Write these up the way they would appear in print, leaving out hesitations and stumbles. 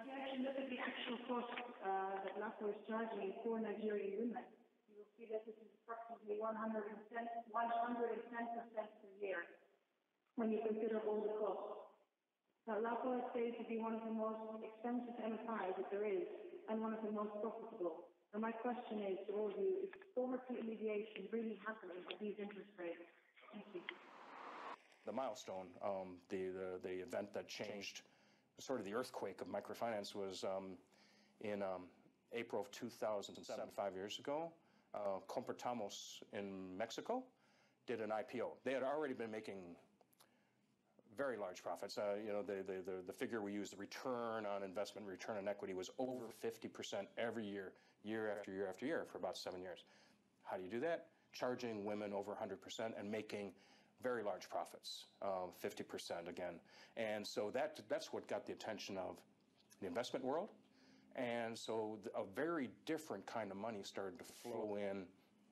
If you actually look at the actual cost that LAPO is charging for Nigerian women, you will see that this is approximately 110% per year when you consider all the costs. Now, LAPO is said to be one of the most expensive MFIs that there is and one of the most profitable. And my question is to all of you, is poverty alleviation really happening at these interest rates? Thank you. The milestone, the event that changed sort of the earthquake of microfinance was in April of 2007, 5 years ago. Compartamos in Mexico did an IPO. They had already been making very large profits. You know, the figure we used, the return on investment, return on equity, was over 50% every year, year after year after year, for about 7 years. How do you do that? Charging women over 100% and making very large profits, 50% again. And so that's what got the attention of the investment world. And so a very different kind of money started to flow in,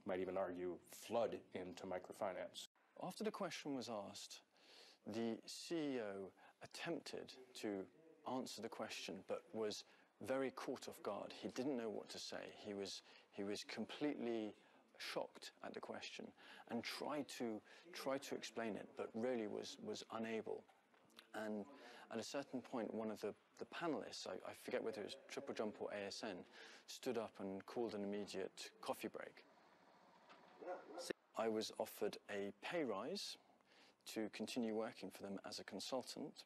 might even argue flood, into microfinance. After the question was asked, the CEO attempted to answer the question, but was very caught off guard. He didn't know what to say. He was completely shocked at the question and tried to explain it, but really was unable. And at a certain point, one of the panelists, I forget whether it was Triple Jump or ASN, stood up and called an immediate coffee break. I was offered a pay rise to continue working for them as a consultant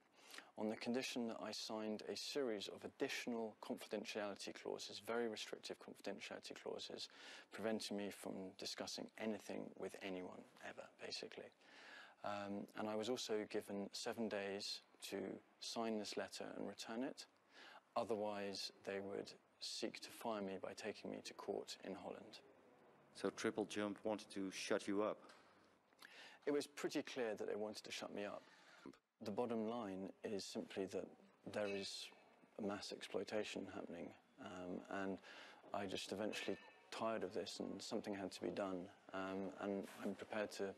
on the condition that I signed a series of additional confidentiality clauses, very restrictive confidentiality clauses, preventing me from discussing anything with anyone ever, basically. And I was also given 7 days to sign this letter and return it. Otherwise, they would seek to fire me by taking me to court in Holland. So Triple Jump wanted to shut you up? It was pretty clear that they wanted to shut me up. The bottom line is simply that there is a mass exploitation happening, and I just eventually tired of this and something had to be done, and I'm prepared to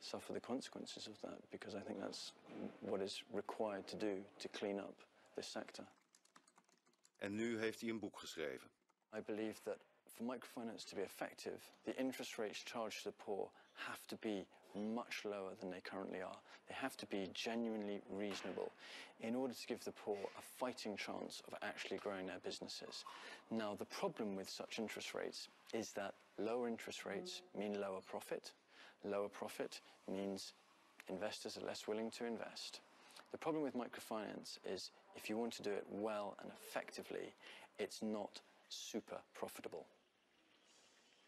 suffer the consequences of that because I think that's what is required to do to clean up this sector. En nu heeft hij een boek geschreven. I believe that for microfinance to be effective, the interest rates charged to the poor have to be much lower than they currently are. They have to be genuinely reasonable in order to give the poor a fighting chance of actually growing their businesses. Now, the problem with such interest rates is that lower interest rates mean lower profit. Lower profit means investors are less willing to invest. The problem with microfinance is if you want to do it well and effectively, it's not super profitable.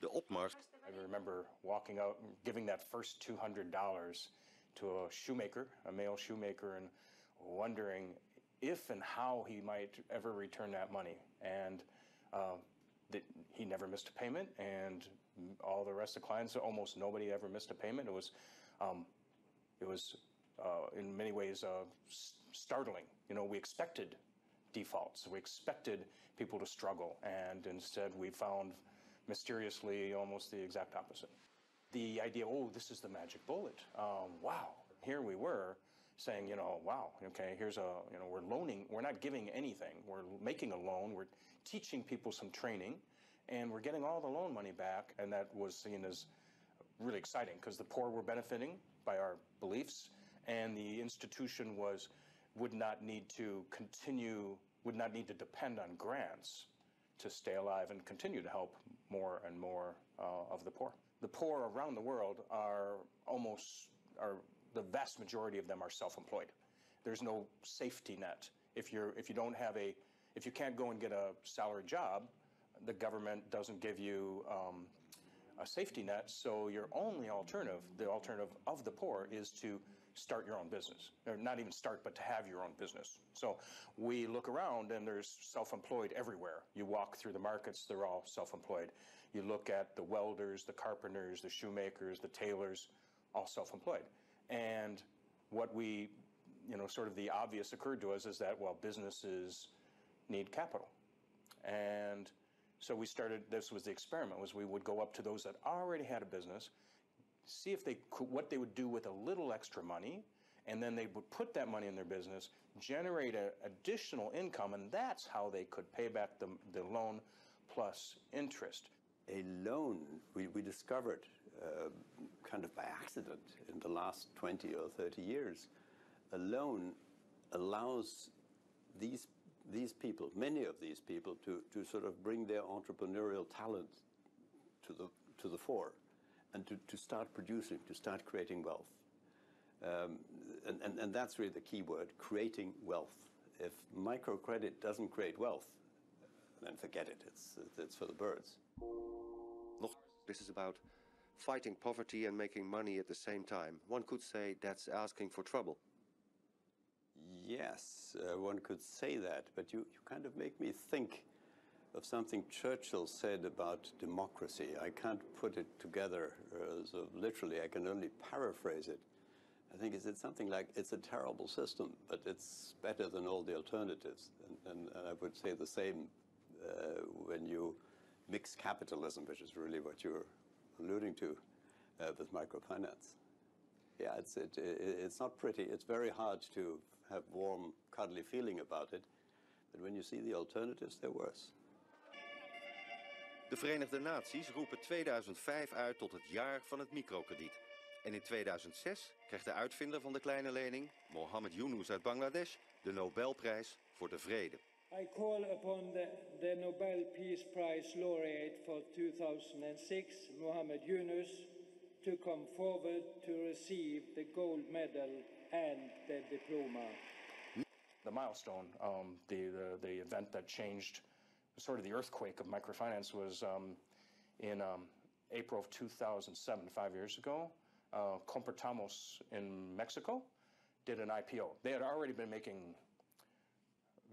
The opmars. I remember walking out and giving that first $200 to a shoemaker, a male shoemaker, and wondering if and how he might ever return that money. And he never missed a payment, and all the rest of the clients, almost nobody ever missed a payment. It was in many ways startling. You know, we expected defaults. We expected people to struggle, and instead we found mysteriously almost the exact opposite. The idea, oh, this is the magic bullet. Wow, here we were saying, you know, wow, okay, here's a, you know, we're loaning, we're not giving anything, we're making a loan, we're teaching people some training, and we're getting all the loan money back, and that was seen as really exciting because the poor were benefiting by our beliefs, and the institution would not need to continue, would not need to depend on grants to stay alive and continue to help more and more of the poor. The poor around the world are the vast majority of them are self-employed. There's no safety net. If you can't go and get a salary job, the government doesn't give you a safety net. So your only alternative, the alternative of the poor, is to start your own business, or not even start, but to have your own business. So we look around and there's self-employed everywhere. You walk through the markets, they're all self-employed. You look at the welders, the carpenters, the shoemakers, the tailors, all self-employed. And what we, you know, sort of the obvious occurred to us is that, well, businesses need capital. And so we started, this was the experiment, was we would go up to those that already had a business, see if what they would do with a little extra money, and then they would put that money in their business, generate additional income, and that's how they could pay back the loan plus interest. A loan, we discovered kind of by accident in the last 20 or 30 years, a loan allows these people, many of these people, to sort of bring their entrepreneurial talent to the fore and to start producing, to start creating wealth. And that's really the key word, creating wealth. If microcredit doesn't create wealth, then forget it, it's for the birds. This is about fighting poverty and making money at the same time. One could say that's asking for trouble. Yes, one could say that, but you kind of make me think of something Churchill said about democracy. I can't put it together so literally, I can only paraphrase it. I think it's something like, it's a terrible system, but it's better than all the alternatives. And I would say the same when you mixed capitalism, which is really what you're alluding to with microfinance. Yeah, it's not pretty. It's very hard to have warm, cuddly feeling about it. But when you see the alternatives, they're worse. De Verenigde Naties roepen 2005 uit tot het jaar van het microkrediet. En in 2006 krijgt de uitvinder van de kleine lening, Mohammed Yunus uit Bangladesh, de Nobelprijs voor de vrede. I call upon the Nobel Peace Prize laureate for 2006, Mohammed Yunus, to come forward to receive the gold medal and the diploma. The milestone, the event that changed sort of the earthquake of microfinance was in April of 2007, 5 years ago. Compartamos in Mexico did an IPO. They had already been making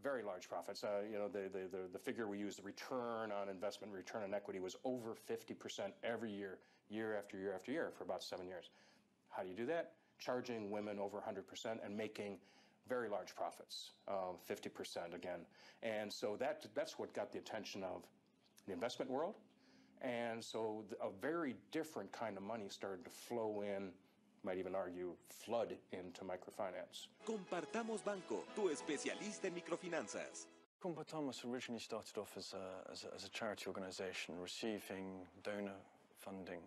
very large profits. You know, the figure we use, the return on investment, return on equity, was over 50% every year, year after year after year, for about 7 years. How do you do that? Charging women over 100% and making very large profits, 50% again. And so that's what got the attention of the investment world. And so a very different kind of money started to flow in, might even argue, flood into microfinance. Compartamos Banco, tu especialista en microfinanzas. Compartamos originally started off as a charity organization, receiving donor funding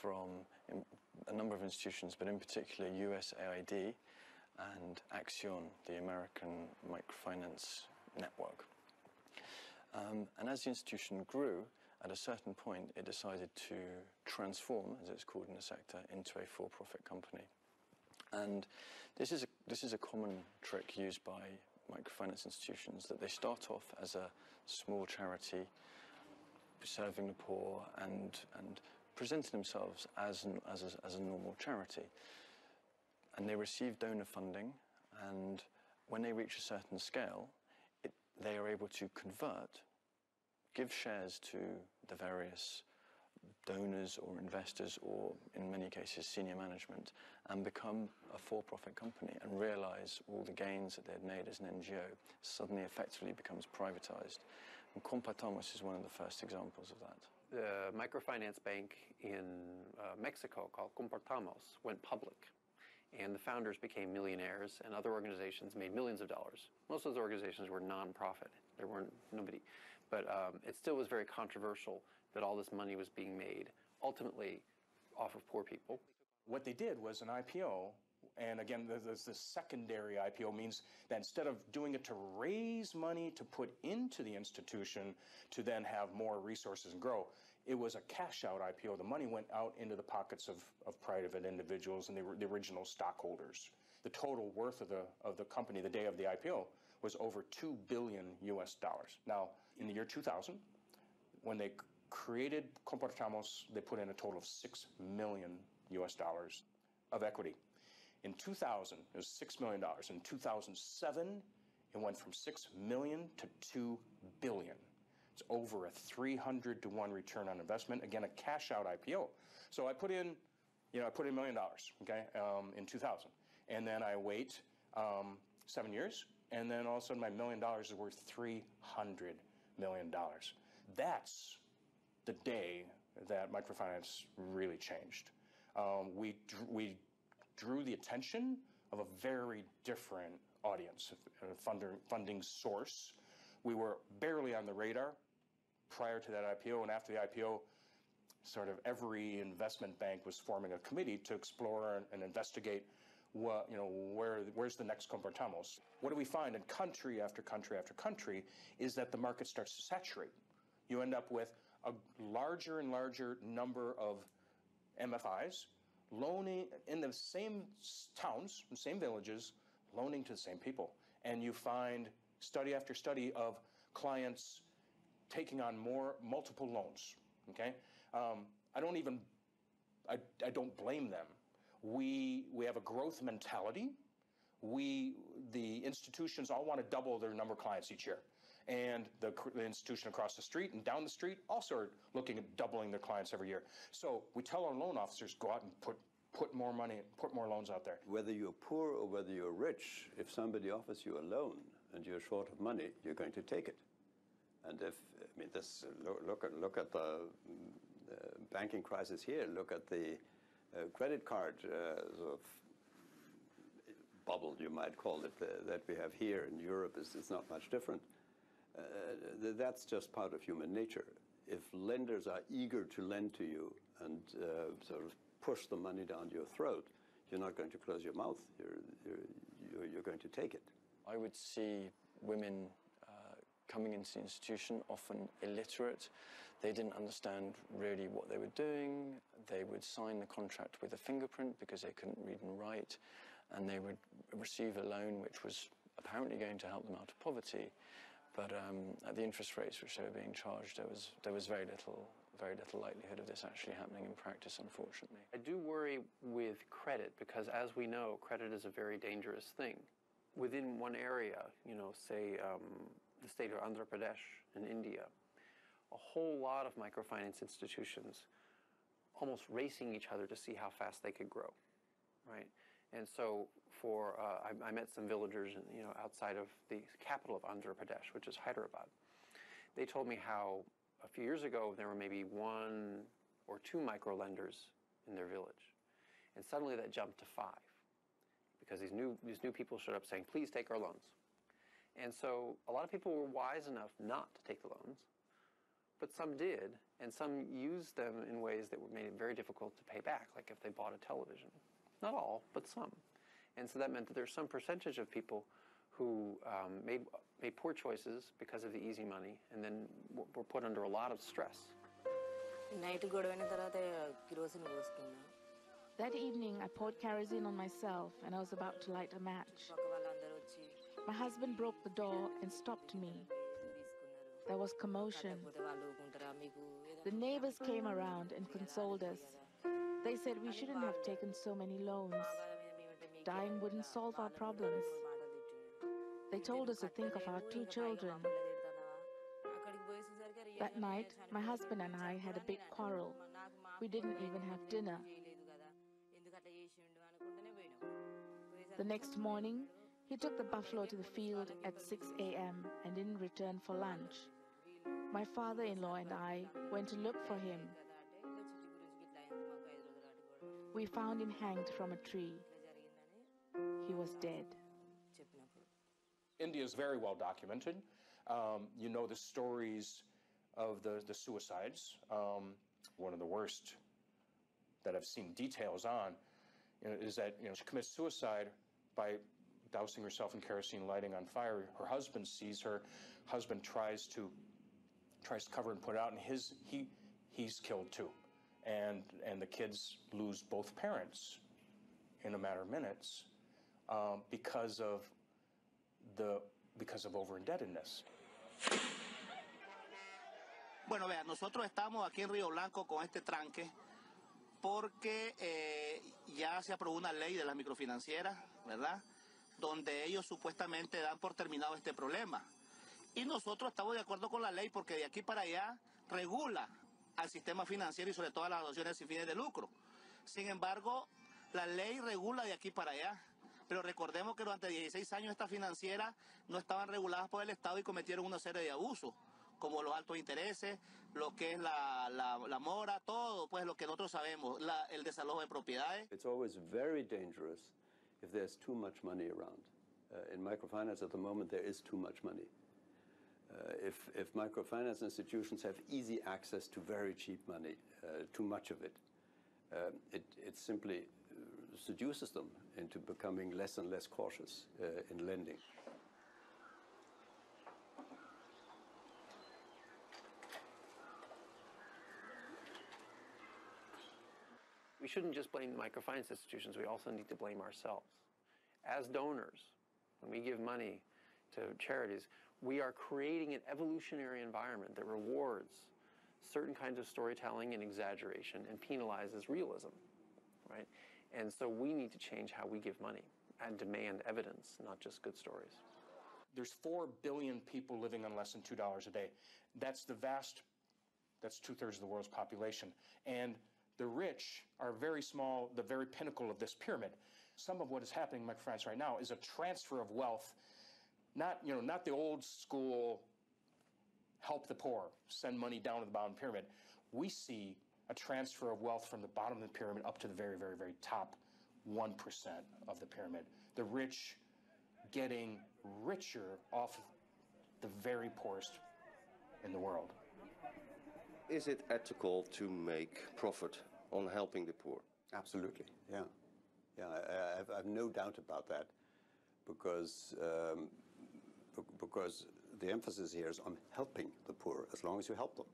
from a number of institutions, but in particular USAID and AXION, the American Microfinance Network. And as the institution grew, at a certain point, it decided to transform, as it's called in the sector, into a for-profit company. And this is a common trick used by microfinance institutions, that they start off as a small charity, serving the poor and presenting themselves as a normal charity. And they receive donor funding, and when they reach a certain scale, they are able to convert, give shares to the various donors or investors, or in many cases senior management, and become a for-profit company and realize all the gains that they'd made as an NGO suddenly effectively becomes privatized. And Compartamos is one of the first examples of that. The microfinance bank in Mexico called Compartamos went public, and the founders became millionaires, and other organizations made millions of dollars. Most of those organizations were non-profit. There weren't nobody. But it still was very controversial that all this money was being made, ultimately, off of poor people. What they did was an IPO, and again, the secondary IPO means that instead of doing it to raise money to put into the institution to then have more resources and grow, it was a cash-out IPO. The money went out into the pockets of private individuals, and they were the original stockholders. The total worth of the company the day of the IPO was over $2 billion US. Now, in the year 2000, when they created Compartamos, they put in a total of $6 million US of equity. In 2000, it was $6 million. In 2007, it went from $6 million to $2 billion. It's over a 300-to-1 return on investment. Again, a cash-out IPO. So I put in, you know, $1 million, okay, in 2000. And then I wait 7 years, and then all of a sudden my $1 million is worth $300 million. That's the day that microfinance really changed. We drew the attention of a very different audience, a funding source. We were barely on the radar prior to that IPO, and after the IPO, sort of every investment bank was forming a committee to explore and investigate what, you know, where's the next Compartamos. What do we find in country after country after country is that the market starts to saturate. You end up with a larger and larger number of MFIs loaning in the same towns, the same villages, loaning to the same people. And you find study after study of clients taking on multiple loans, okay? I don't blame them. We have a growth mentality. The institutions all want to double their number of clients each year. And the institution across the street and down the street also are looking at doubling their clients every year. So we tell our loan officers, go out and put more money, put more loans out there. Whether you're poor or whether you're rich, if somebody offers you a loan and you're short of money, you're going to take it. And if, I mean, this, look at the banking crisis here, look at the credit card sort of bubble, you might call it, that we have here in Europe. It's not much different. That's just part of human nature. If lenders are eager to lend to you and sort of push the money down your throat, you're not going to close your mouth. You're going to take it. I would see women coming into the institution, often illiterate. They didn't understand really what they were doing. They would sign the contract with a fingerprint because they couldn't read and write, and they would receive a loan which was apparently going to help them out of poverty. But at the interest rates which they were being charged, there was very little likelihood of this actually happening in practice, unfortunately. I do worry with credit because, as we know, credit is a very dangerous thing. Within one area, you know, say, the state of Andhra Pradesh in India, a whole lot of microfinance institutions almost racing each other to see how fast they could grow, right? And so for, I met some villagers, you know, outside of the capital of Andhra Pradesh, which is Hyderabad. They told me how a few years ago there were maybe 1 or 2 micro-lenders in their village. And suddenly that jumped to 5 because these new people showed up saying, please take our loans. And so a lot of people were wise enough not to take the loans, but some did, and some used them in ways that made it very difficult to pay back, like if they bought a television. Not all, but some. And so that meant that there's some percentage of people who made poor choices because of the easy money and then were put under a lot of stress. That evening, I poured kerosene on myself and I was about to light a match. My husband broke the door and stopped me. There was commotion. The neighbors came around and consoled us. They said we shouldn't have taken so many loans. Dying wouldn't solve our problems. They told us to think of our 2 children. That night, my husband and I had a big quarrel. We didn't even have dinner. The next morning, he took the buffalo to the field at 6 a.m. and didn't return for lunch. My father-in-law and I went to look for him. We found him hanged from a tree. He was dead. India is very well documented. You know the stories of the suicides. One of the worst that I've seen details on, you know, is that, you know, she commits suicide by dousing herself in kerosene, lighting on fire. Her husband sees her. Husband tries to cover and put out, and he's killed too. And the kids lose both parents in a matter of minutes because of over-indebtedness. Bueno, vean, nosotros estamos aquí en Río Blanco con este tranque porque ya se aprobó una ley de las microfinancieras, ¿verdad? Donde ellos supuestamente dan por terminado este problema. Y nosotros estamos de acuerdo con la ley porque de aquí para allá regula al sistema financiero y sobre todo a las asociaciones sin fines de lucro. Sin embargo, la ley regula de aquí para allá, pero recordemos que durante 16 años estas financieras no estaban reguladas por el Estado y cometieron una serie de abusos, como los altos intereses, lo que es la mora, todo, pues lo que nosotros sabemos, el desalojo de propiedades. It's always very dangerous if there's too much money around. In microfinance at the moment, there is too much money. If microfinance institutions have easy access to very cheap money, too much of it, it simply seduces them into becoming less and less cautious in lending. We shouldn't just blame the microfinance institutions, we also need to blame ourselves. As donors, when we give money to charities, we are creating an evolutionary environment that rewards certain kinds of storytelling and exaggeration and penalizes realism, right? And so we need to change how we give money and demand evidence, not just good stories. There's 4 billion people living on less than $2 a day. That's 2/3 of the world's population. And the rich are very small, the very pinnacle of this pyramid. Some of what is happening in microfinance right now is a transfer of wealth, not the old school help the poor, send money down to the bottom of the pyramid. We see a transfer of wealth from the bottom of the pyramid up to the very, very, very top 1% of the pyramid. The rich getting richer off the very poorest in the world. Is it ethical to make profit on helping the poor? Absolutely, yeah. Yeah, I have no doubt about that, because the emphasis here is on helping the poor, as long as you help them.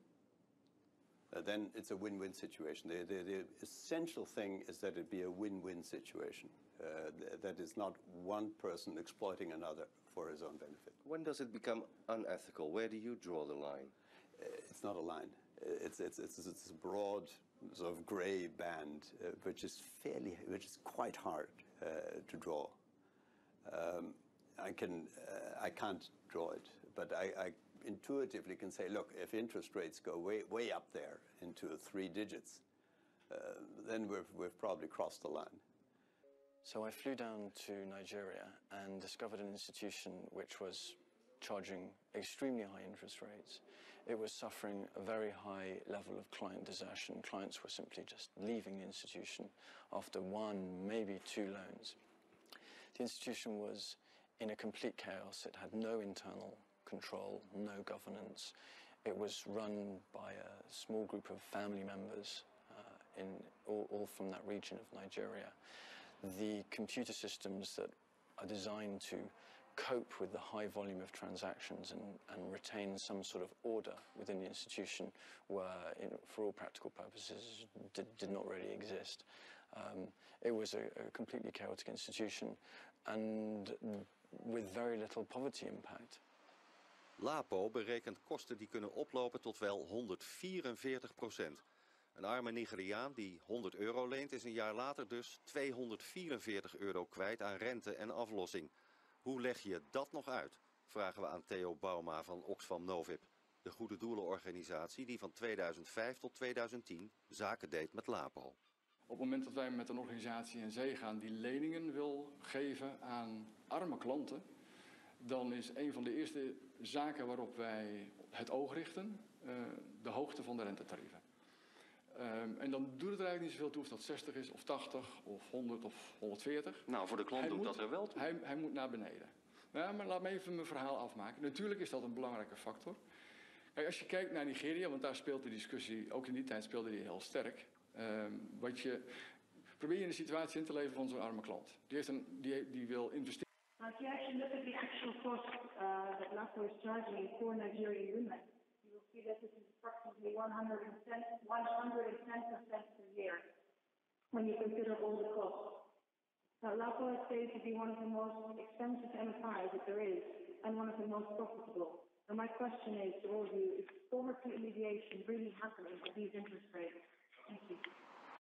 Then it's a win-win situation. The essential thing is that it be a win-win situation. That is not one person exploiting another for his own benefit. When does it become unethical? Where do you draw the line? It's not a line. It's a broad, sort of gray band, which is quite hard to draw. I can't draw it, but I intuitively can say, look, if interest rates go way up there into 3 digits, then we've probably crossed the line. So I flew down to Nigeria and discovered an institution which was charging extremely high interest rates. It was suffering a very high level of client desertion. Clients were simply just leaving the institution after 1, maybe 2 loans. The institution was in a complete chaos. It had no internal control, no governance. It was run by a small group of family members, all from that region of Nigeria. The computer systems that are designed to cope with the high volume of transactions and retain some sort of order within the institution were, for all practical purposes, did not really exist. It was a completely chaotic institution and with very little poverty impact. LAPO berekent kosten die kunnen oplopen tot wel 144%. Een arme Nigeriaan die €100 leent is een jaar later dus €244 kwijt aan rente en aflossing. Hoe leg je dat nog uit, vragen we aan Theo Bouma van Oxfam Novib, de goede doelenorganisatie die van 2005 tot 2010 zaken deed met LAPO. Op het moment dat wij met een organisatie in zee gaan die leningen wil geven aan arme klanten, dan is een van de eerste zaken waarop wij het oog richten de hoogte van de rentetarieven. En dan doet het er eigenlijk niet zoveel toe of dat 60 is, of 80, of 100, of 140. Nou, voor de klant doet dat er wel toe. Hij moet naar beneden. Ja, maar laat me even mijn verhaal afmaken. Natuurlijk is dat een belangrijke factor. Kijk, als je kijkt naar Nigeria, want daar speelt de discussie, ook in die tijd speelde die heel sterk. Probeer je in de situatie in te leven van zo'n arme klant. Die wil investeren. Now, if you actually look at the actual cost that LAPO is charging for Nigerian women, you will see that this is approximately 110% per year when you consider all the costs. Now, LAPO is said to be one of the most expensive MFIs that there is and one of the most profitable. And my question is to all of you, is poverty alleviation really happening at these interest rates? Thank you.